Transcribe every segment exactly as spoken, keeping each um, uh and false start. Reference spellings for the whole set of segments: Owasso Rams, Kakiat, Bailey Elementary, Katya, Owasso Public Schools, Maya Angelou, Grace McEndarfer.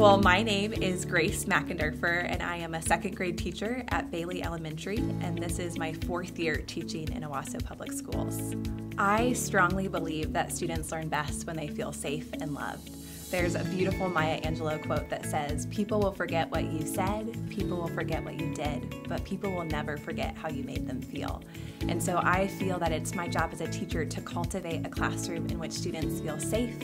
Well, my name is Grace McEndarfer, and I am a second grade teacher at Bailey Elementary, and this is my fourth year teaching in Owasso Public Schools. I strongly believe that students learn best when they feel safe and loved. There's a beautiful Maya Angelou quote that says, "People will forget what you said, people will forget what you did, but people will never forget how you made them feel." And so I feel that it's my job as a teacher to cultivate a classroom in which students feel safe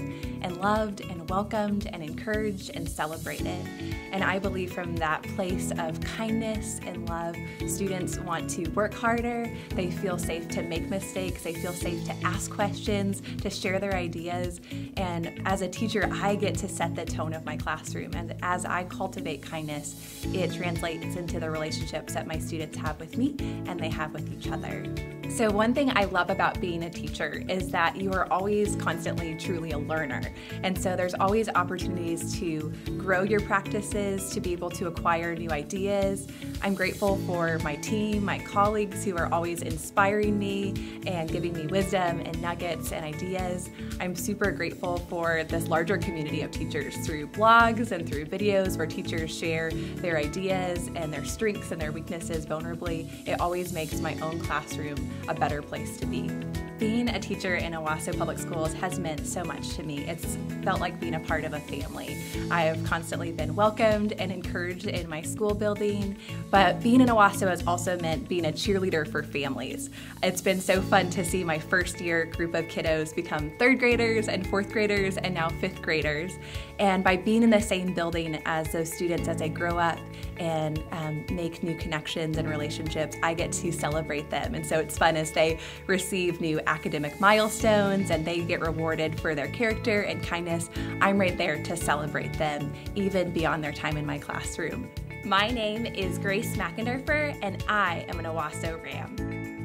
and loved and welcomed and encouraged and celebrated. And I believe from that place of kindness and love, students want to work harder, they feel safe to make mistakes, they feel safe to ask questions, to share their ideas. And as a teacher, I get to set the tone of my classroom. And as I cultivate kindness, it translates into the relationships that my students have with me and they have with each other. So one thing I love about being a teacher is that you are always constantly truly a learner. And so there's always opportunities to grow your practices, to be able to acquire new ideas. I'm grateful for my team, my colleagues who are always inspiring me and giving me wisdom and nuggets and ideas. I'm super grateful for this larger community of teachers through blogs and through videos where teachers share their ideas and their strengths and their weaknesses vulnerably. It always makes my own classroom a better place to be. Being a teacher in Owasso Public Schools has meant so much to me. It's felt like being a part of a family. I have constantly been welcomed and encouraged in my school building, but being in Owasso has also meant being a cheerleader for families. It's been so fun to see my first year group of kiddos become third graders and fourth graders and now fifth graders. And by being in the same building as those students as they grow up and um, make new connections and relationships, I get to celebrate them. And so it's fun as they receive new academic milestones and they get rewarded for their character and kindness. I'm right there to celebrate them, even beyond their time in my classroom. My name is Grace McEndarfer, and I am an Owasso Ram.